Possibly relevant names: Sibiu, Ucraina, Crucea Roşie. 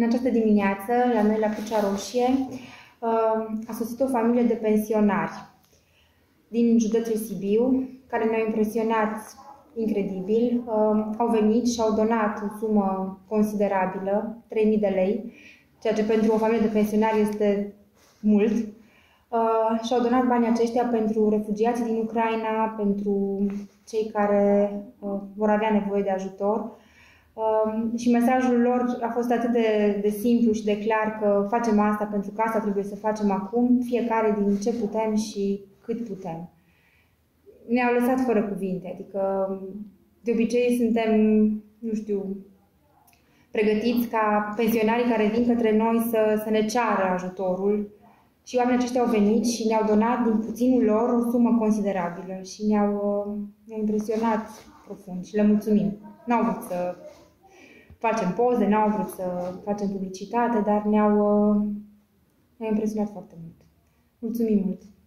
În această dimineață, la noi la Crucea Roșie, a sosit o familie de pensionari din județul Sibiu, care ne-au impresionat incredibil. Au venit și au donat o sumă considerabilă, 3.000 de lei, ceea ce pentru o familie de pensionari este mult. Și-au donat banii aceștia pentru refugiații din Ucraina, pentru cei care vor avea nevoie de ajutor. Și mesajul lor a fost atât de simplu și de clar că facem asta pentru că asta trebuie să facem acum, fiecare din ce putem și cât putem. Ne-au lăsat fără cuvinte, adică de obicei suntem, nu știu, pregătiți ca pensionarii care vin către noi să ne ceară ajutorul. Și oamenii aceștia au venit și ne-au donat din puținul lor o sumă considerabilă și ne-au impresionat profund și le mulțumim. N-au vrut să facem poze, n-au vrut să facem publicitate, dar ne-au impresionat foarte mult. Mulțumim mult!